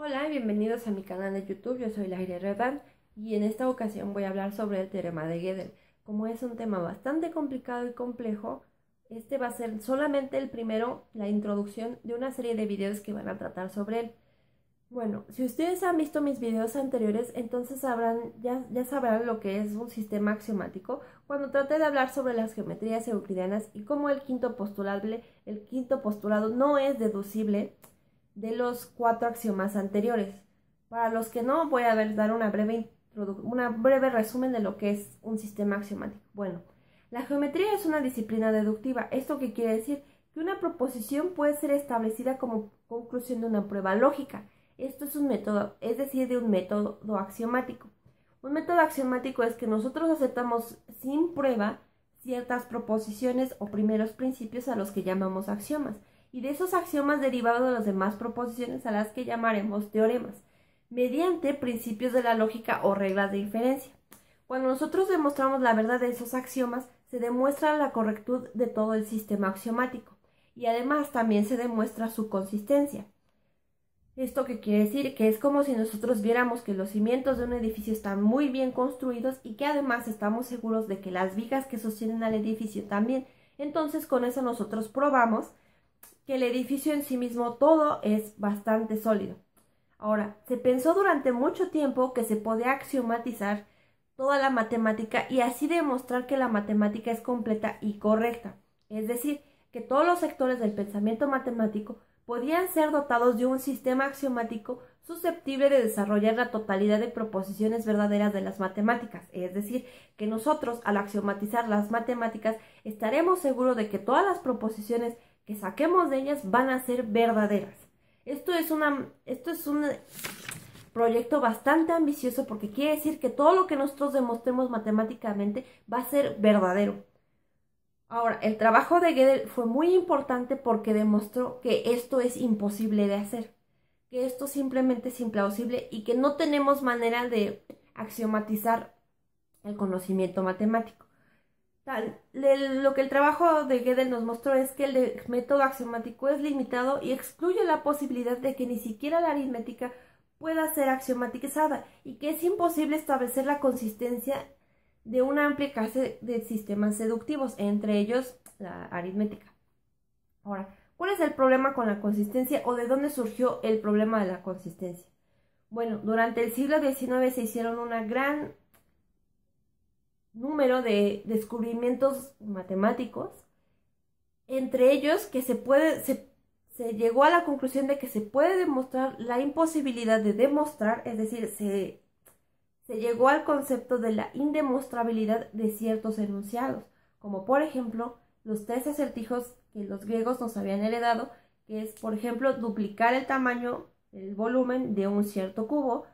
Hola y bienvenidos a mi canal de YouTube, yo soy Laire Rebdan y en esta ocasión voy a hablar sobre el teorema de Gödel. Como es un tema bastante complicado y complejo, este va a ser solamente el primero, la introducción de una serie de videos que van a tratar sobre él. Bueno, si ustedes han visto mis videos anteriores, entonces ya sabrán lo que es un sistema axiomático cuando traté de hablar sobre las geometrías euclidianas y cómo el quinto postulado no es deducible de los cuatro axiomas anteriores. Para los que no, voy a dar una breve resumen de lo que es un sistema axiomático. Bueno, la geometría es una disciplina deductiva. ¿Esto qué quiere decir? Que una proposición puede ser establecida como conclusión de una prueba lógica. Esto es un método, es decir, de un método axiomático. Un método axiomático es que nosotros aceptamos sin prueba ciertas proposiciones o primeros principios a los que llamamos axiomas. Y de esos axiomas derivados de las demás proposiciones a las que llamaremos teoremas, mediante principios de la lógica o reglas de inferencia. Cuando nosotros demostramos la verdad de esos axiomas, se demuestra la correctud de todo el sistema axiomático, y además también se demuestra su consistencia. ¿Esto qué quiere decir? Que es como si nosotros viéramos que los cimientos de un edificio están muy bien construidos y que además estamos seguros de que las vigas que sostienen al edificio también. Entonces con eso nosotros probamos que el edificio en sí mismo todo es bastante sólido. Ahora, se pensó durante mucho tiempo que se podía axiomatizar toda la matemática y así demostrar que la matemática es completa y correcta. Es decir, que todos los sectores del pensamiento matemático podían ser dotados de un sistema axiomático susceptible de desarrollar la totalidad de proposiciones verdaderas de las matemáticas. Es decir, que nosotros al axiomatizar las matemáticas estaremos seguros de que todas las proposiciones que saquemos de ellas van a ser verdaderas. Esto es un proyecto bastante ambicioso porque quiere decir que todo lo que nosotros demostremos matemáticamente va a ser verdadero. Ahora, el trabajo de Gödel fue muy importante porque demostró que esto es imposible de hacer, que esto simplemente es implausible y que no tenemos manera de axiomatizar el conocimiento matemático. Lo que el trabajo de Gödel nos mostró es que el método axiomático es limitado y excluye la posibilidad de que ni siquiera la aritmética pueda ser axiomatizada y que es imposible establecer la consistencia de una amplia clase de sistemas deductivos, entre ellos la aritmética. Ahora, ¿cuál es el problema con la consistencia o de dónde surgió el problema de la consistencia? Bueno, durante el siglo XIX se hicieron una gran número de descubrimientos matemáticos, entre ellos que se llegó a la conclusión de que se puede demostrar la imposibilidad de demostrar, es decir, se llegó al concepto de la indemostrabilidad de ciertos enunciados, como por ejemplo los tres acertijos que los griegos nos habían heredado, que es por ejemplo duplicar el tamaño, el volumen de un cierto cubo,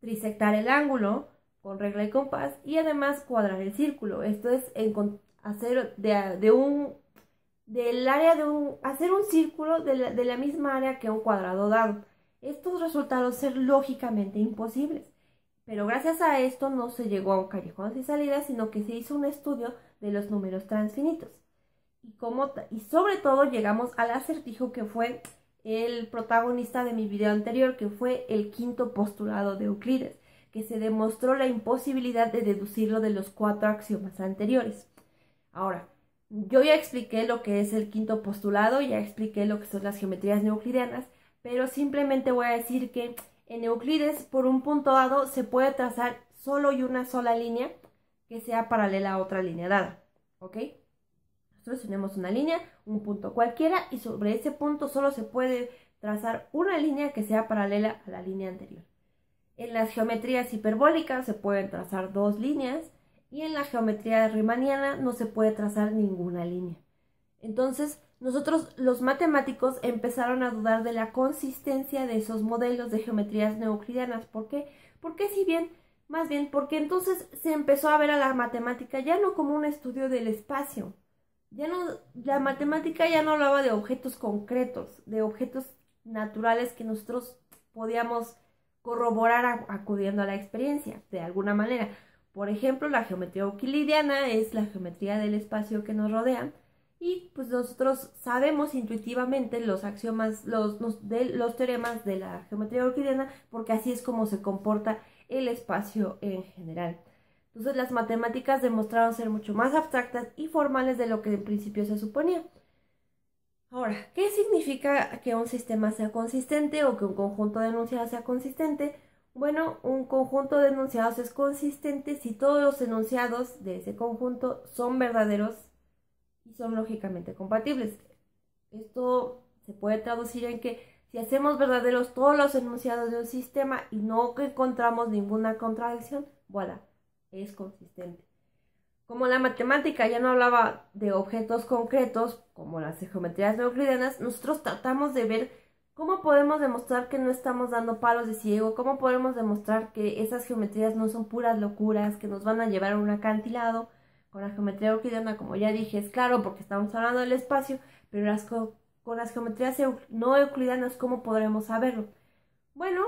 trisectar el ángulo con regla y compás, y además cuadrar el círculo. Esto es hacer un círculo de la misma área que un cuadrado dado. Estos resultaron ser lógicamente imposibles, pero gracias a esto no se llegó a un callejón sin salida, sino que se hizo un estudio de los números transfinitos. Y sobre todo llegamos al acertijo que fue el protagonista de mi video anterior, que fue el quinto postulado de Euclides, que se demostró la imposibilidad de deducirlo de los cuatro axiomas anteriores. Ahora, yo ya expliqué lo que es el quinto postulado, ya expliqué lo que son las geometrías euclidianas, pero simplemente voy a decir que en Euclides, por un punto dado, se puede trazar solo y una sola línea que sea paralela a otra línea dada, ¿ok? Nosotros tenemos una línea, un punto cualquiera, y sobre ese punto solo se puede trazar una línea que sea paralela a la línea anterior. En las geometrías hiperbólicas se pueden trazar dos líneas y en la geometría riemanniana no se puede trazar ninguna línea. Entonces, nosotros los matemáticos empezaron a dudar de la consistencia de esos modelos de geometrías euclidianas. ¿Por qué? Porque entonces se empezó a ver a la matemática ya no como un estudio del espacio. La matemática ya no hablaba de objetos concretos, de objetos naturales que nosotros podíamos corroborar acudiendo a la experiencia, de alguna manera. Por ejemplo, la geometría euclidiana es la geometría del espacio que nos rodea Y pues nosotros sabemos intuitivamente los axiomas, los teoremas de la geometría euclidiana, porque así es como se comporta el espacio en general. Entonces las matemáticas demostraron ser mucho más abstractas y formales de lo que en principio se suponía. Ahora, ¿qué significa que un sistema sea consistente o que un conjunto de enunciados sea consistente? Bueno, un conjunto de enunciados es consistente si todos los enunciados de ese conjunto son verdaderos y son lógicamente compatibles. Esto se puede traducir en que si hacemos verdaderos todos los enunciados de un sistema y no encontramos ninguna contradicción, voilà, es consistente. Como la matemática ya no hablaba de objetos concretos, como las geometrías euclidianas, nosotros tratamos de ver cómo podemos demostrar que no estamos dando palos de ciego, cómo podemos demostrar que esas geometrías no son puras locuras, que nos van a llevar a un acantilado. Con la geometría euclidiana, como ya dije, es claro porque estamos hablando del espacio, pero con las geometrías no euclidianas, ¿cómo podremos saberlo? Bueno,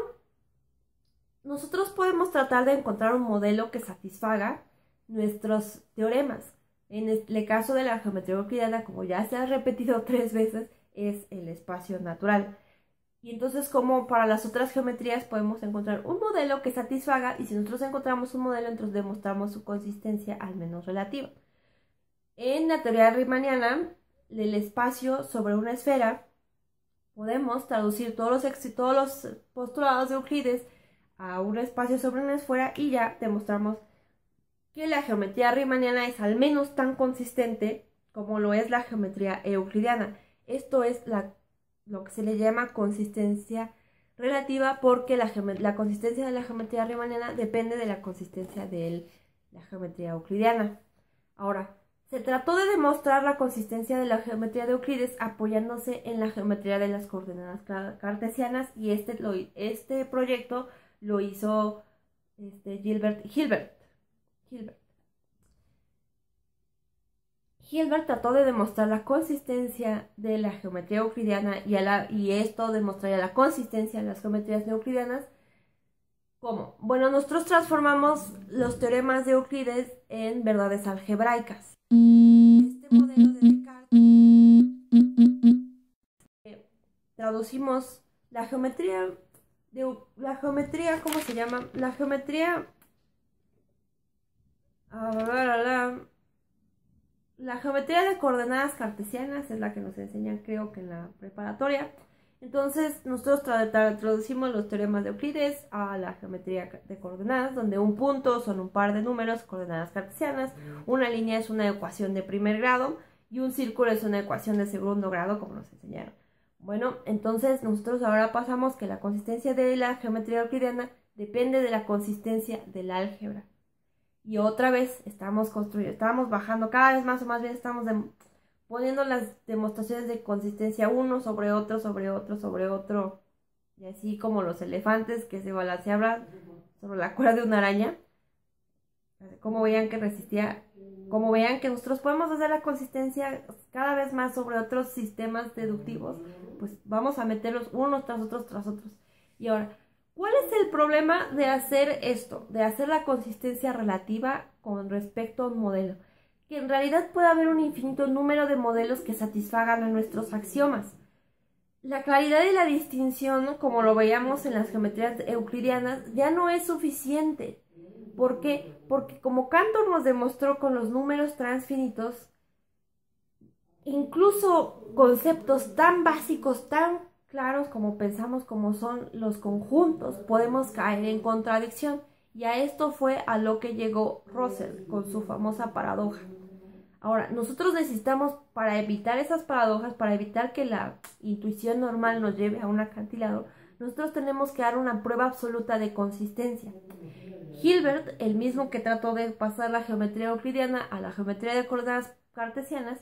nosotros podemos tratar de encontrar un modelo que satisfaga nuestros teoremas. En el caso de la geometría euclidiana, como ya se ha repetido 3 veces, es el espacio natural. Y entonces, como para las otras geometrías, podemos encontrar un modelo que satisfaga, y si nosotros encontramos un modelo, entonces demostramos su consistencia, al menos relativa. En la teoría riemanniana del espacio sobre una esfera, podemos traducir todos los postulados de Euclides a un espacio sobre una esfera, y ya demostramos que la geometría riemanniana es al menos tan consistente como lo es la geometría euclidiana. Esto es lo que se le llama consistencia relativa, porque la consistencia de la geometría riemanniana depende de la consistencia de la geometría euclidiana. Ahora, se trató de demostrar la consistencia de la geometría de Euclides apoyándose en la geometría de las coordenadas cartesianas, y este proyecto lo hizo Hilbert trató de demostrar la consistencia de la geometría euclidiana y esto demostraría la consistencia de las geometrías euclidianas. ¿Cómo? Bueno, nosotros transformamos los teoremas de Euclides en verdades algebraicas. Este modelo de Descartes, traducimos la geometría, ¿cómo se llama? La geometría... La geometría de coordenadas cartesianas es la que nos enseñan, creo que en la preparatoria. Entonces, nosotros traducimos los teoremas de Euclides a la geometría de coordenadas, donde un punto son un par de números, coordenadas cartesianas, una línea es una ecuación de primer grado y un círculo es una ecuación de segundo grado, como nos enseñaron. Bueno, entonces nosotros ahora pasamos que la consistencia de la geometría euclidiana depende de la consistencia del álgebra. Y otra vez estamos construyendo, estamos bajando cada vez más, o más bien estamos poniendo las demostraciones de consistencia uno sobre otro, sobre otro, sobre otro. Y así como los elefantes que se balanceaban sobre la cuerda de una araña. Como veían que resistía, como veían que nosotros podemos hacer la consistencia cada vez más sobre otros sistemas deductivos, pues vamos a meterlos unos tras otros, tras otros. Y ahora... ¿cuál es el problema de hacer esto? De hacer la consistencia relativa con respecto a un modelo. Que en realidad puede haber un infinito número de modelos que satisfagan a nuestros axiomas. La claridad y la distinción, como lo veíamos en las geometrías euclidianas, ya no es suficiente. ¿Por qué? Porque como Cantor nos demostró con los números transfinitos, incluso conceptos tan básicos, tan claros como pensamos como son los conjuntos, podemos caer en contradicción, y a esto fue a lo que llegó Russell con su famosa paradoja. Ahora, nosotros necesitamos, para evitar esas paradojas, para evitar que la intuición normal nos lleve a un acantilado, nosotros tenemos que dar una prueba absoluta de consistencia. Hilbert, el mismo que trató de pasar la geometría euclidiana a la geometría de coordenadas cartesianas,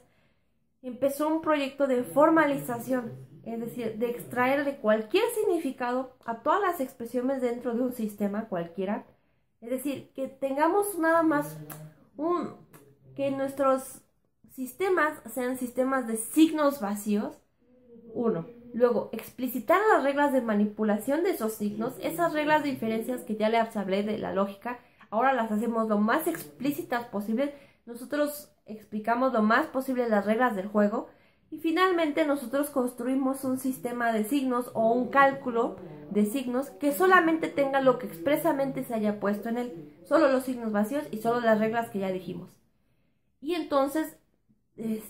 empezó un proyecto de formalización. Es decir, de extraer de cualquier significado a todas las expresiones dentro de un sistema cualquiera. Es decir, que tengamos nada más que nuestros sistemas sean sistemas de signos vacíos, uno. Luego, explicitar las reglas de manipulación de esos signos, esas reglas de diferencias que ya les hablé de la lógica, ahora las hacemos lo más explícitas posible. Nosotros explicamos lo más posible las reglas del juego y finalmente nosotros construimos un sistema de signos o un cálculo de signos que solamente tenga lo que expresamente se haya puesto en él, solo los signos vacíos y solo las reglas que ya dijimos. Y entonces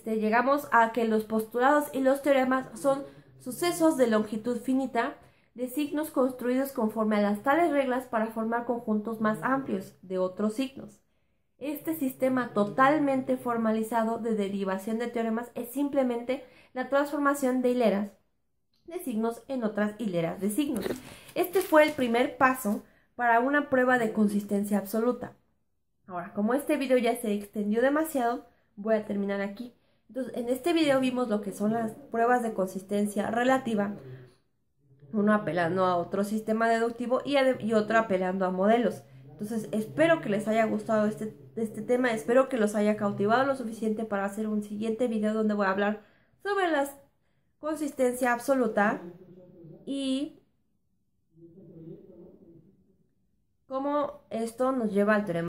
llegamos a que los postulados y los teoremas son sucesos de longitud finita de signos construidos conforme a las tales reglas para formar conjuntos más amplios de otros signos. Este sistema totalmente formalizado de derivación de teoremas es simplemente la transformación de hileras de signos en otras hileras de signos. Este fue el primer paso para una prueba de consistencia absoluta. Ahora, como este video ya se extendió demasiado, voy a terminar aquí. Entonces, en este video vimos lo que son las pruebas de consistencia relativa, uno apelando a otro sistema deductivo y otro apelando a modelos. Entonces, espero que les haya gustado este tema, espero que los haya cautivado lo suficiente para hacer un siguiente video donde voy a hablar sobre la consistencia absoluta y cómo esto nos lleva al teorema.